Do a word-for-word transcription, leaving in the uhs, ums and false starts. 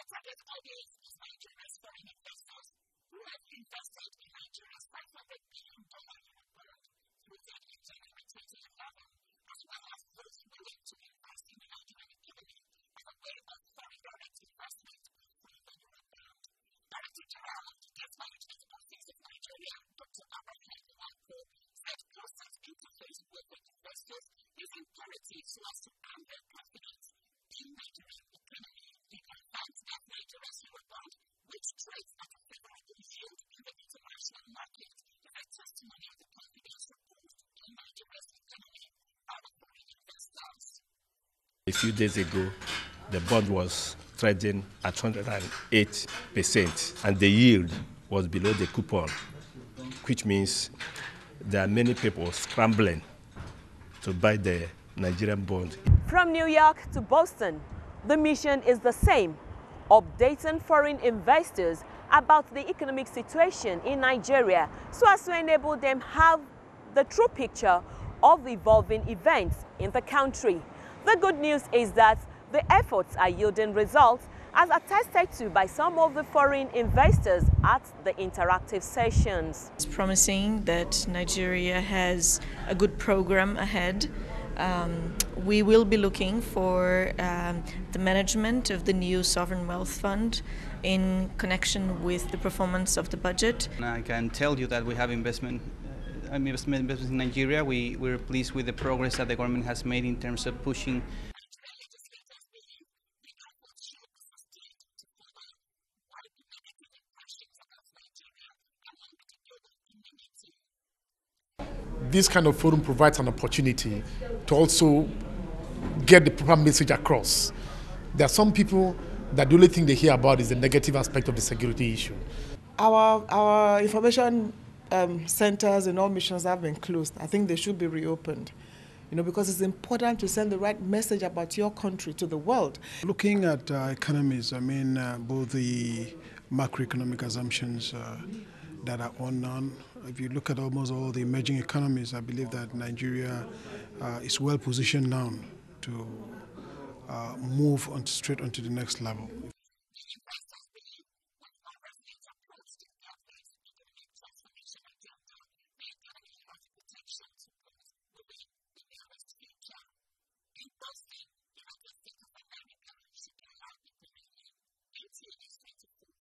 Our target audience is Nigeria's foreign investors who have invested in Nigeria's five hundred billion dollar euro bond quoted in January twenty eleven, as well as those willing to invest in the Nigerian economy as a way of foreign direct investment through the euro bond. Director General of the Debt Management Office of Nigeria, Doctor Abakalai Nwankwo, said constant interface with the investors is imperative so as to earn their confidence in Nigerian economy. It confirms that Nigeria's Eurobond, which trades at a favorable yield in the international market, is a testimony of the confidence reposed in Nigeria's economy by foreign investors. A few days ago, the bond was trading at one hundred eight percent, and the yield was below the coupon, which means there are many people scrambling to buy the Nigerian bond. From New York to Boston, the mission is the same, updating foreign investors about the economic situation in Nigeria so as to enable them have the true picture of evolving events in the country. The good news is that the efforts are yielding results, as attested to by some of the foreign investors at the interactive sessions. It's promising that Nigeria has a good program ahead. Um, we will be looking for um, the management of the new sovereign wealth fund in connection with the performance of the budget. I can tell you that we have investment, uh, investment, investment in Nigeria. We, we're pleased with the progress that the government has made in terms of pushing this kind of forum provides an opportunity to also get the proper message across. There are some people that the only thing they hear about is the negative aspect of the security issue. Our, our information um, centers in all missions have been closed. I think they should be reopened, you know, because it's important to send the right message about your country to the world. Looking at uh, economies, I mean, uh, both the macroeconomic assumptions uh, that are unknown. If you look at almost all the emerging economies, I believe that Nigeria uh, is well positioned now to uh, move on straight onto the next level.